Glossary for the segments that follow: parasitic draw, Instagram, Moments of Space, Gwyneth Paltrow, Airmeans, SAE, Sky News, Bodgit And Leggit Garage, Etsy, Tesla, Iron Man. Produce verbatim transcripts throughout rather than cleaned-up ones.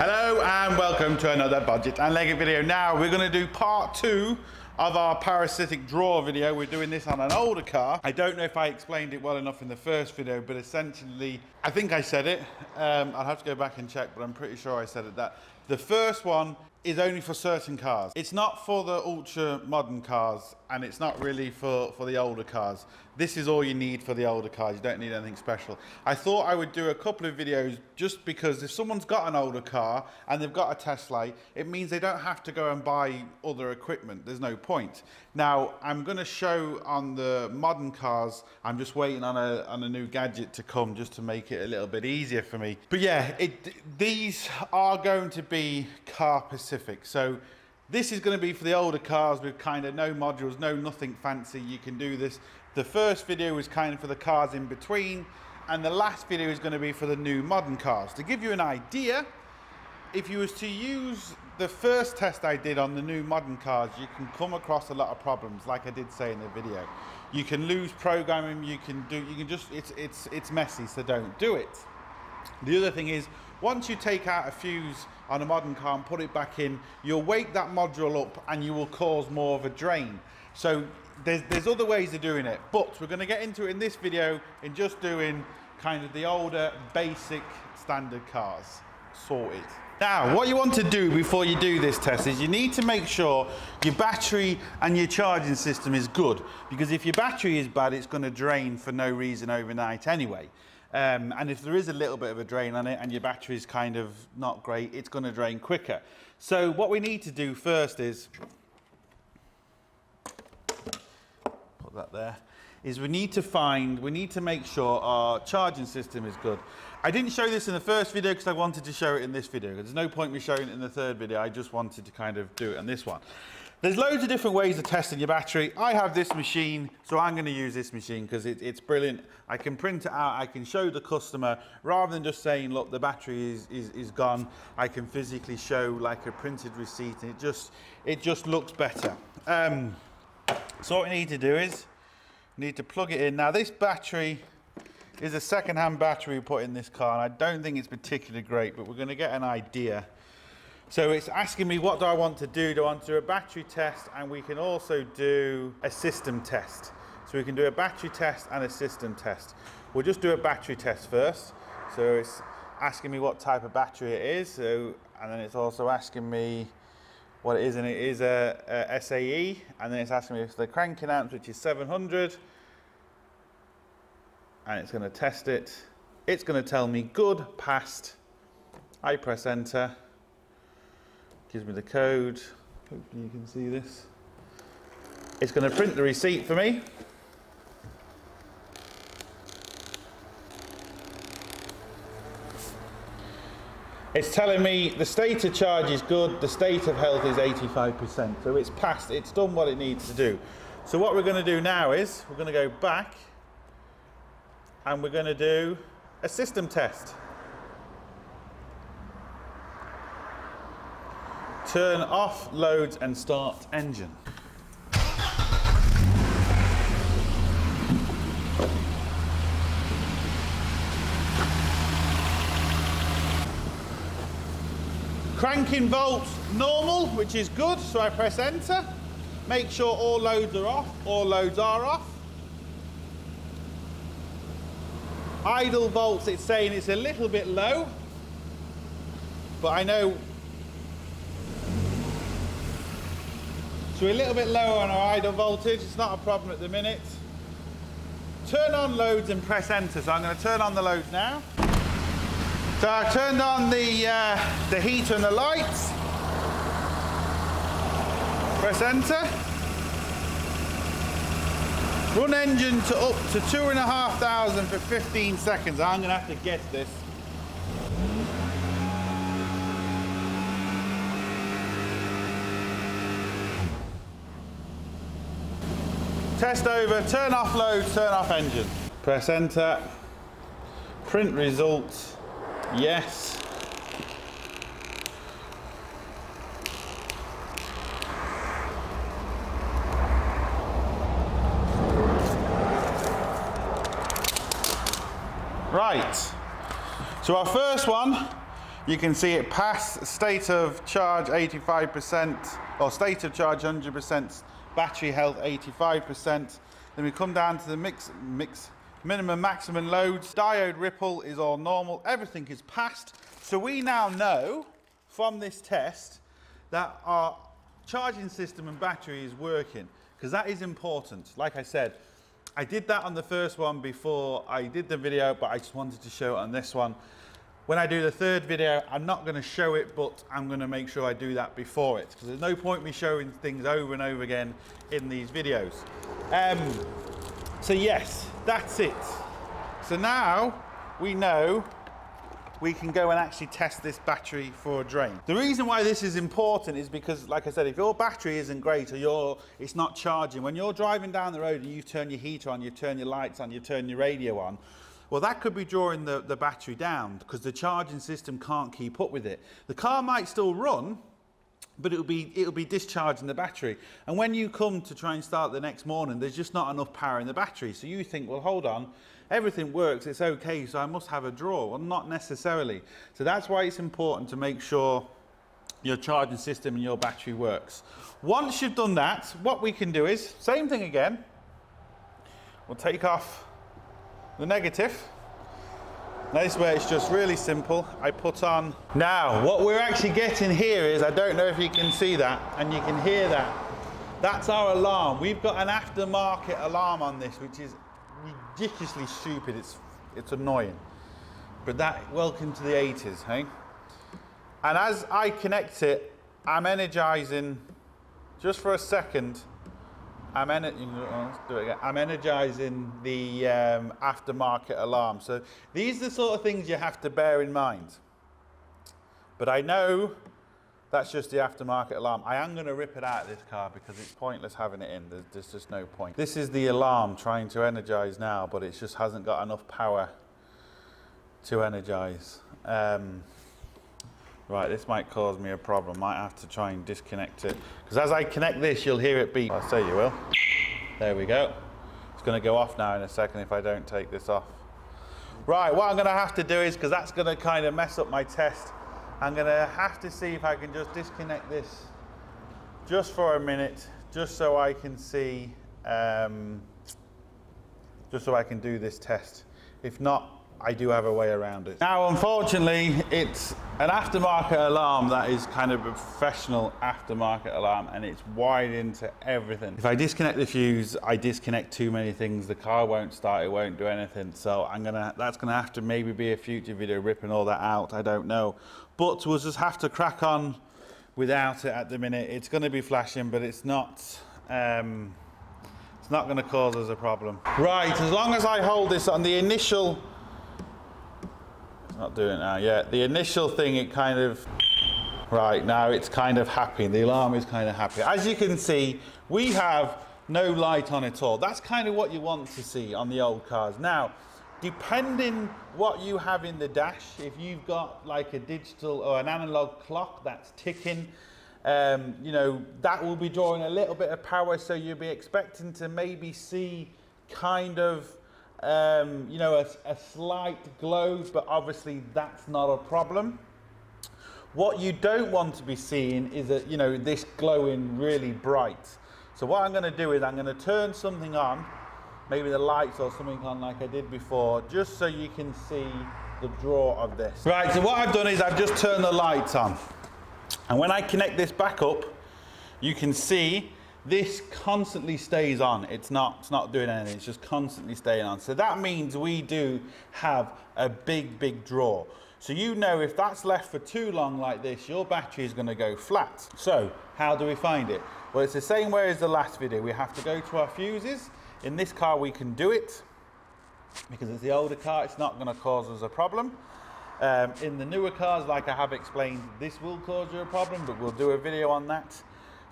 Hello and welcome to another Bodgit and Leggit video. Now we're going to do part two of our parasitic draw video. We're doing this on an older car. I don't know if I explained it well enough in the first video, but essentially, I think I said it. Um, I'll have to go back and check, but I'm pretty sure I said it that. The first one is only for certain cars. It's not for the ultra modern cars, and it's not really for, for the older cars. This is all you need for the older cars. You don't need anything special. I thought I would do a couple of videos just because if someone's got an older car and they've got a Tesla, it means they don't have to go and buy other equipment. There's no point. Now, I'm gonna show on the modern cars, I'm just waiting on a, on a new gadget to come just to make it a little bit easier for me. But yeah, it, these are going to be car specific. So this is going to be for the older cars with kind of no modules, no nothing fancy. You can do this. The first video is kind of for the cars in between, and the last video is going to be for the new modern cars. To give you an idea, if you was to use the first test I did on the new modern cars, you can come across a lot of problems, like I did say in the video. You can lose programming, you can do, you can just, it's, it's, it's messy, so don't do it. The other thing is, once you take out a fuse on a modern car and put it back in, you'll wake that module up and you will cause more of a drain. So there's, there's other ways of doing it, but we're going to get into it in this video in just doing kind of the older basic standard cars. Sorted. Now, what you want to do before you do this test is you need to make sure your battery and your charging system is good, because if your battery is bad, it's going to drain for no reason overnight anyway. Um, and if there is a little bit of a drain on it and your battery is kind of not great, it's going to drain quicker. So what we need to do first is, put that there, is we need to find, we need to make sure our charging system is good. I didn't show this in the first video because I wanted to show it in this video. There's no point me showing it in the third video. I just wanted to kind of do it on this one. There's loads of different ways of testing your battery. I have this machine, so I'm going to use this machine because it, it's brilliant. I can print it out, I can show the customer, rather than just saying, look, the battery is, is, is gone, I can physically show like a printed receipt, and it just, it just looks better. Um, so what we need to do is, we need to plug it in. Now this battery is a second-hand battery we put in this car, and I don't think it's particularly great, but we're going to get an idea. So it's asking me, what do I want to do? Do I want to do a battery test? And we can also do a system test. So we can do a battery test and a system test. We'll just do a battery test first. So it's asking me what type of battery it is. So, and then it's also asking me what it is, and it is a, a S A E. And then it's asking me if the cranking amps, which is seven hundred. And it's gonna test it. It's gonna tell me good, passed. I press enter. Gives me the code, hopefully you can see this. It's going to print the receipt for me. It's telling me the state of charge is good, the state of health is eighty-five percent. So it's passed, it's done what it needs to do. So what we're going to do now is, we're going to go back and we're going to do a system test. Turn off loads and start engine. Cranking volts normal, which is good, so I press enter. Make sure all loads are off, all loads are off. Idle volts, it's saying it's a little bit low, but I know. So we're a little bit lower on our idle voltage, it's not a problem at the minute. Turn on loads and press enter, so I'm going to turn on the loads now. So I've turned on the, uh, the heater and the lights. Press enter. Run engine to up to two thousand five hundred for fifteen seconds, I'm going to have to guess this. Test over, turn off load, turn off engine. Press enter, print results, yes. Right, so our first one You can see it pass state of charge eighty-five percent, or state of charge one hundred percent, battery health eighty-five percent. Then we come down to the mix, mix, minimum, maximum loads. Diode ripple is all normal. Everything is passed. So we now know from this test that our charging system and battery is working, because that is important. Like I said, I did that on the first one before I did the video, but I just wanted to show it on this one. When I do the third video, I'm not going to show it, but I'm going to make sure I do that before it, because there's no point me showing things over and over again in these videos. Um, so yes, that's it. So now we know we can go and actually test this battery for a drain. The reason why this is important is because, like I said, if your battery isn't great or your, it's not charging, when you're driving down the road and you turn your heater on, you turn your lights on, you turn your radio on, well, that could be drawing the, the battery down because the charging system can't keep up with it. The car might still run, but it'll be, it'll be discharging the battery. And when you come to try and start the next morning, there's just not enough power in the battery. So you think, well, hold on, everything works, it's okay, so I must have a draw. Well, not necessarily. So that's why it's important to make sure your charging system and your battery works. Once you've done that, what we can do is, same thing again, we'll take off the negative. Now this way it's just really simple. I put on, now what we're actually getting here is, I don't know if you can see that and you can hear that, that's our alarm. We've got an aftermarket alarm on this, which is ridiculously stupid. It's it's annoying, but that, welcome to the eighties, hey? And as I connect it, I'm energizing just for a second. I'm, ener do it again. I'm energizing the um, aftermarket alarm. So these are the sort of things you have to bear in mind. But I know that's just the aftermarket alarm. I am going to rip it out of this car because it's pointless having it in. There's, there's just no point. This is the alarm trying to energize now, but it just hasn't got enough power to energize. Um, Right, this might cause me a problem. Might have to try and disconnect it. Because as I connect this, you'll hear it beep. I say you will. There we go. It's going to go off now in a second if I don't take this off. Right, what I'm going to have to do is, because that's going to kind of mess up my test, I'm going to have to see if I can just disconnect this just for a minute, just so I can see, um, just so I can do this test. If not, I do have a way around it. Now, unfortunately, it's an aftermarket alarm that is kind of a professional aftermarket alarm, and it's wired into everything. If I disconnect the fuse, I disconnect too many things. The car won't start, it won't do anything. So I'm gonna, that's gonna have to maybe be a future video ripping all that out, I don't know. But we'll just have to crack on without it at the minute. It's gonna be flashing, but it's not, um, it's not gonna cause us a problem. Right, as long as I hold this on the initial, not doing it now, yeah. The initial thing, it kind of, right now it's kind of happy. The alarm is kind of happy. As you can see, we have no light on at all. That's kind of what you want to see on the old cars. Now, depending what you have in the dash, if you've got like a digital or an analog clock that's ticking, um, you know, that will be drawing a little bit of power. So you'll be expecting to maybe see kind of, Um, you know, a, a slight glow, but obviously that's not a problem. What you don't want to be seeing is that, you know, this glowing really bright. So what I'm going to do is I'm going to turn something on, maybe the lights or something on like I did before, just so you can see the draw of this. Right, so what I've done is I've just turned the lights on. And when I connect this back up, you can see this constantly stays on. It's not, it's not doing anything, it's just constantly staying on. So that means we do have a big, big draw. So you know if that's left for too long like this, your battery is gonna go flat. So how do we find it? Well, it's the same way as the last video. We have to go to our fuses. In this car, we can do it because it's the older car, it's not gonna cause us a problem. Um, in the newer cars, like I have explained, this will cause you a problem, but we'll do a video on that.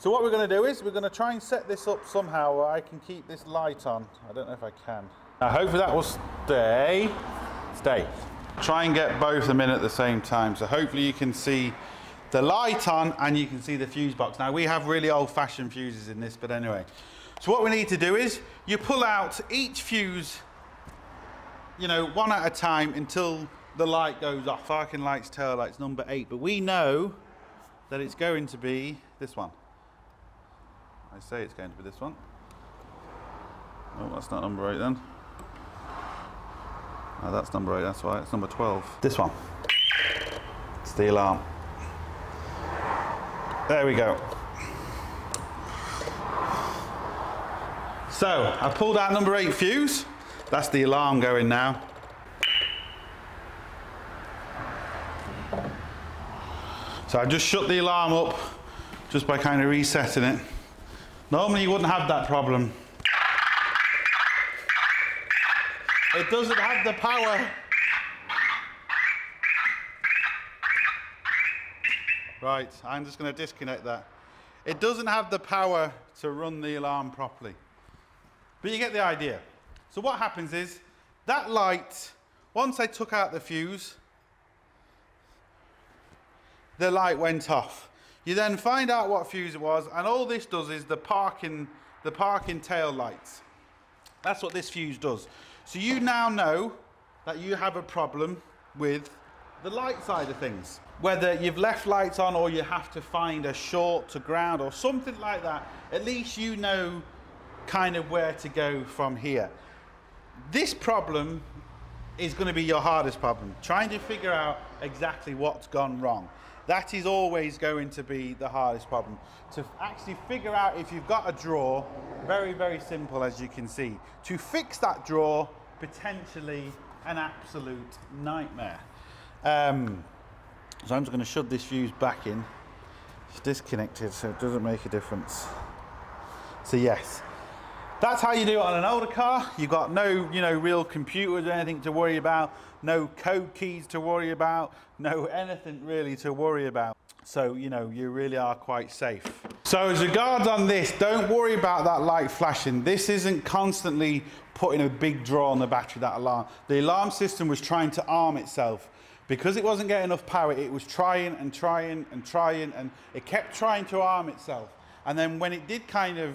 So what we're going to do is we're going to try and set this up somehow where I can keep this light on. I don't know if I can. Now hopefully that will stay. Stay. Try and get both of them in at the same time. So hopefully you can see the light on and you can see the fuse box. Now we have really old fashioned fuses in this, but anyway. So what we need to do is you pull out each fuse, you know, one at a time until the light goes off. So I can lights tail lights number eight, but we know that it's going to be this one. I say it's going to be this one. Oh, that's not number eight then. Oh, that's number eight, that's right, it's number twelve. This one. It's the alarm. There we go. So, I pulled out number eight fuse. That's the alarm going now. So I just shut the alarm up just by kind of resetting it. Normally you wouldn't have that problem. It doesn't have the power. Right, I'm just going to disconnect that. It doesn't have the power to run the alarm properly. But you get the idea. So what happens is, that light, once I took out the fuse, the light went off. You then find out what fuse it was, and all this does is the parking, the parking tail lights. That's what this fuse does. So you now know that you have a problem with the light side of things. Whether you've left lights on or you have to find a short to ground or something like that, at least you know kind of where to go from here. This problem is going to be your hardest problem, trying to figure out exactly what's gone wrong. That is always going to be the hardest problem. To actually figure out if you've got a drawer, very, very simple as you can see. To fix that drawer, potentially an absolute nightmare. Um, so I'm just going to shove this fuse back in. It's disconnected, so it doesn't make a difference. So yes, that's how you do it on an older car. You've got no, you know, real computers or anything to worry about, no code keys to worry about, no anything really to worry about. So, you know, you really are quite safe. So as regards on this, don't worry about that light flashing. This isn't constantly putting a big draw on the battery, that alarm. The alarm system was trying to arm itself. Because it wasn't getting enough power, it was trying and trying and trying, and it kept trying to arm itself. And then when it did kind of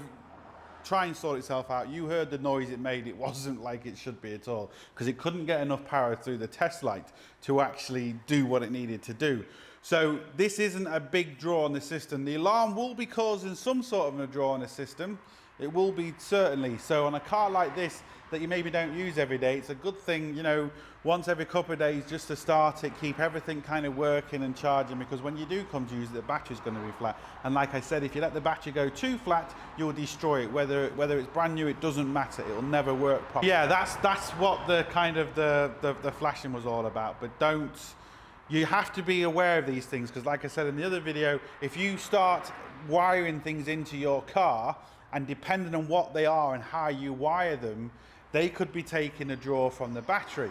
try and sort itself out, you heard the noise it made. It wasn't like it should be at all, because it couldn't get enough power through the test light to actually do what it needed to do. So this isn't a big draw on the system. The alarm will be causing some sort of a draw on the system. It will be, certainly. So on a car like this that you maybe don't use every day, it's a good thing, you know, once every couple of days just to start it, keep everything kind of working and charging, because when you do come to use it, the battery's going to be flat. And like I said, if you let the battery go too flat, you'll destroy it. Whether whether it's brand new, it doesn't matter. It'll never work properly. Yeah, that's that's what the kind of the the, the flashing was all about. But don't, you have to be aware of these things, because like I said in the other video, if you start wiring things into your car, and depending on what they are and how you wire them, they could be taking a draw from the battery.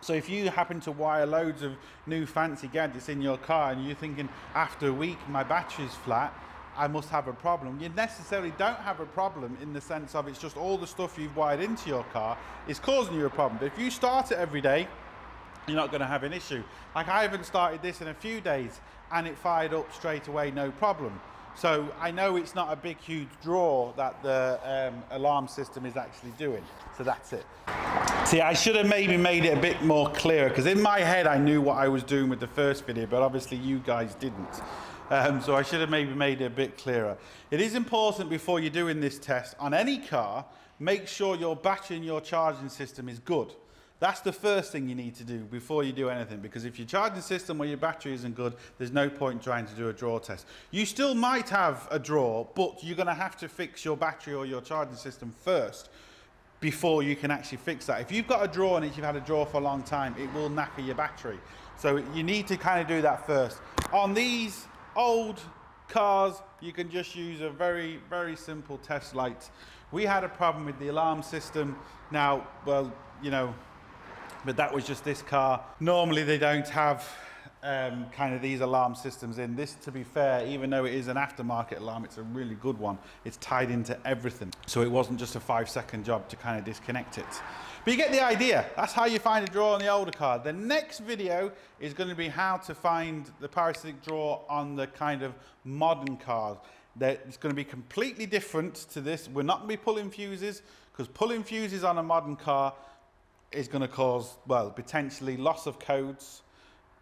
So if you happen to wire loads of new fancy gadgets in your car and you're thinking, after a week my battery's flat, I must have a problem. You necessarily don't have a problem in the sense of it's just all the stuff you've wired into your car is causing you a problem. But if you start it every day, you're not going to have an issue. Like I haven't started this in a few days and it fired up straight away, no problem. So I know it's not a big, huge draw that the um, alarm system is actually doing. So that's it. See, I should have maybe made it a bit more clearer, because in my head I knew what I was doing with the first video, but obviously you guys didn't. Um, so I should have maybe made it a bit clearer. It is important before you're doing this test on any car, make sure your battery and your charging system is good. That's the first thing you need to do before you do anything, because if your charging system or your battery isn't good, there's no point trying to do a draw test. You still might have a draw, but you're going to have to fix your battery or your charging system first before you can actually fix that. If you've got a draw and you've had a draw for a long time, it will knacker your battery. So you need to kind of do that first. On these old cars, you can just use a very, very simple test light. We had a problem with the alarm system. Now, well, you know, but that was just this car. Normally they don't have um, kind of these alarm systems in. This, to be fair, even though it is an aftermarket alarm, it's a really good one. It's tied into everything. So it wasn't just a five second job to kind of disconnect it. But you get the idea. That's how you find a drawer on the older car. The next video is going to be how to find the parasitic drawer on the kind of modern cars. It's going to be completely different to this. We're not going to be pulling fuses, because pulling fuses on a modern car is going to cause, well, potentially loss of codes.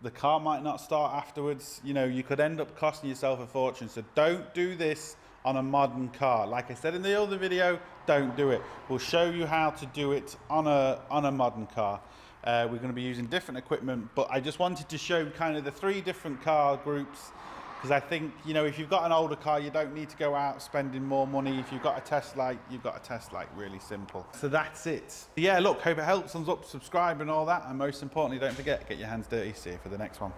The car might not start afterwards. You know, you could end up costing yourself a fortune. So don't do this on a modern car. Like I said in the other video, don't do it. We'll show you how to do it on a, on a modern car. Uh, we're going to be using different equipment, but I just wanted to show kind of the three different car groups, because I think, you know, if you've got an older car, you don't need to go out spending more money. If you've got a test light, you've got a test light, really simple. So that's it. Yeah, look, hope it helps. Thumbs up, subscribe and all that. And most importantly, don't forget, get your hands dirty. See you for the next one.